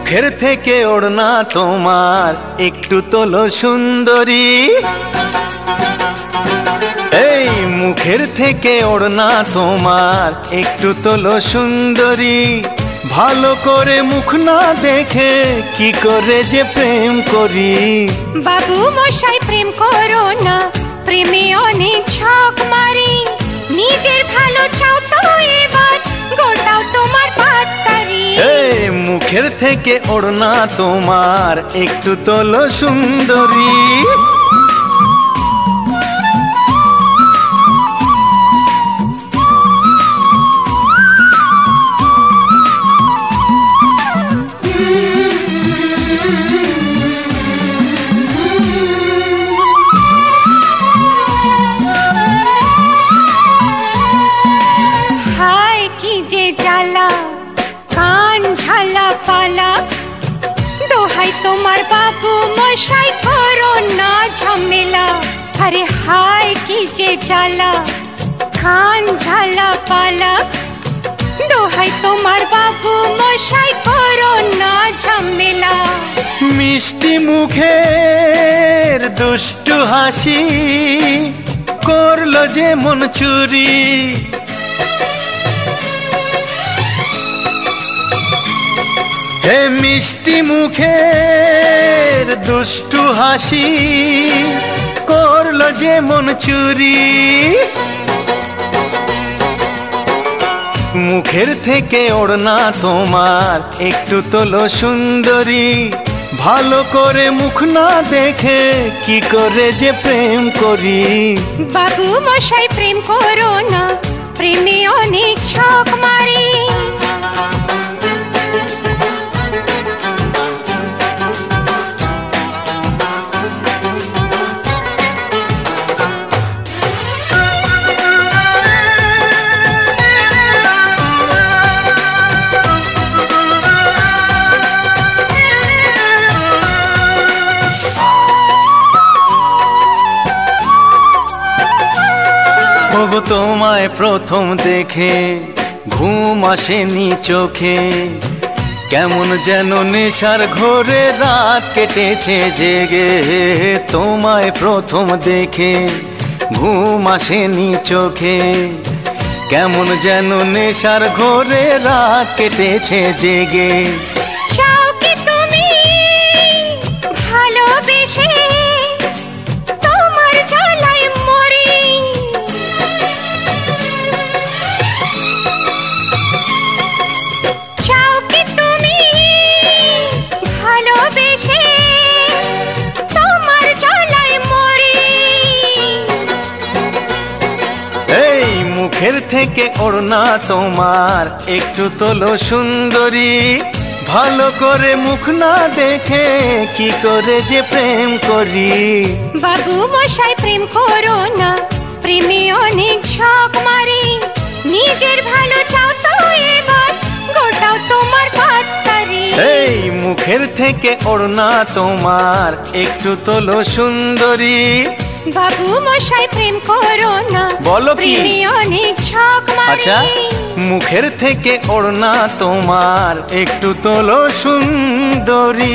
মুখের থেকে ওড়না তোমার একটু তোলো সুন্দরী, এই মুখের থেকে ওড়না তোমার একটু তোলো সুন্দরী। ভালো করে মুখ না দেখে কি করে যে প্রেম করি, বাবু মশাই প্রেম করো না, প্রেমে অনেক ঝক মারি, নিজের ভালো চাও তো এবার গোটাও তোমার পাততারি। এই মুখের থেকে ওড়না তোমার একটু তোলো সুন্দরী। तुम्हार बाबू मशाई करो ना झमेला, अरे हाय कीजे जाला खान झाला पाला, दोहाई तुम्हार बाबू मशाई करो ना झमेला। मिष्टि मुखेर दुष्ट हासी करलो जे मन चुरी, हे मिष्टि मुखेर दुष्टु हासी करलो जे मन चुरी। मुखेर थेके ओड़ना तोमार एकटु तोलो सुंदरी, भालो करे मुख ना देखे की करे जे प्रेम करी, बाबू मशाई प्रेम करो ना, प्रेमे अनेक छक मारी। তোমায় প্রথম দেখে ঘুম আসেনি চোখে, কেমন যেন নেশার ঘোরে রাত কেটেছে জেগে, তোমায় প্রথম দেখে ঘুম আসেনি চোখে, কেমন যেন নেশার ঘোরে রাত কেটেছে জেগে। मुखेर थेके ओड़ना तोमार एकटु तोलो सुंदरी, भालो करे मुख ना देखे की करे जे प्रेम करी, बाबू मशाई प्रेम करो ना, प्रेमे अनेक झक मारी, निजेर भालो चाओ तो एबार गोटाओ तोमार पाततारी। ए मुखेर थेके ओड़ना तोमार एकटु तोलो सुंदरी, बाबू मशाई प्रेम करो ना, बोलो की अनेक झक मारी। अच्छा, मुखेर थेके ओड़ना तोमार एकटु तोलो सुंदरी।